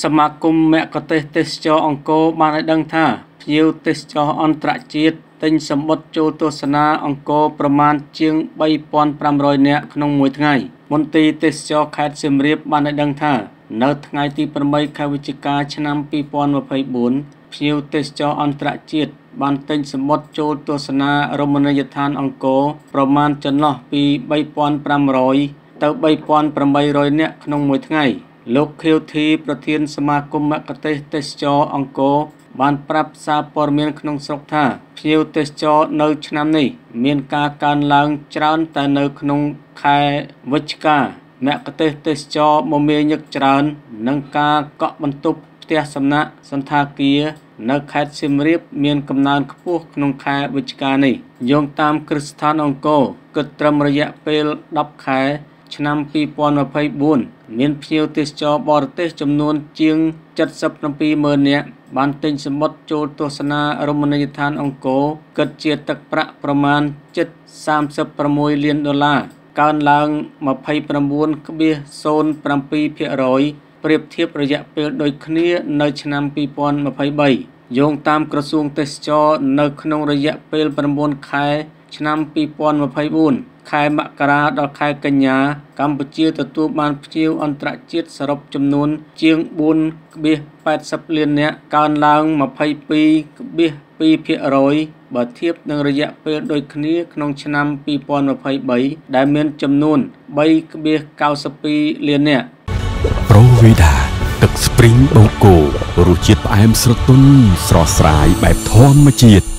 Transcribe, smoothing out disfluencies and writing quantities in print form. สมาคมแมกเตเตสจอองโกมาในดังท่าพิวเตสจออันตรจิตติงสมบัติโจโตสนาองโกประมาณเชียงใบปอนปรามรอยเนะขนมมวยทั้งไงมนตรีเตสจอแคดเซมเรียบมาในดังท่าเนื้อทั้งไงที่ประมัยขวิจิกาชนะปีปอนมาไพบุญพิวเตสจออันตรจิตบันติงสมบัติโจโตสนารมณยทานองโกประมาณจนล้อปีใบปอนปรามรอยเต่าใบปอนประมัยรอยเนะขนมมวยทั้งไงโลกเคียวทีประเทียนสมาคมแมกเตเตสจอองโกบานปรับซาปอร์เมียนขนมสกท่าพิวเตสจอเนื้อชนะนี้เมียนกาการล้างจานแต่เนื้อขนมไข่วัชกาแมกเตเตสจอมเมียนยักจานนังกาเกาะบรรทุกเตียสำนักสันทาเกียเนื้อไข่ซิมรีบเมียนกำนานขบุขนมไข่วัชกานี้ยงตามคริสตานองโกกตรมระยะเปลดับไข่ชนะปีปอนมาไพบุญเมียนพิวเตสจอบอร์เตสจำนวนเจียงจัดสับนปีเมืองเนี่ยบันติงสมบัติโจโตสนารมณยทานองโกเกิดเจียตักประประมาณ730.6 ล้านดอลลาร์การล้างมาไพประมวลกบีโซนประปีเพียร้อยเปรียบเทียบระยะเปลโดยคณีในชนะปีปอนมาไพใบโยงตามกระทรวงเตสจอในขนมระยะเปลประมวลขายชนะปีปอนมาไพบุญขายมกราดอกขายกัญญากัมพูชีตัดตัวมันพิวอันตรจิตสรุปจำนวนเจียงบุญเบี้ย80 เลียนเนี่ยการล้างมาไพปีเบี้ยปีเพียร้อยบาทเทียบในระยะเปลโดยคณีขนมชนะปีปอนมาไพใบได้เมียนจำนวนใบเบี้ย92 เลียนเนี่ยโปรวิดาตึกสปริงโบโกรูจิตไอมสระตุนสระสายแบบทอมมาจิต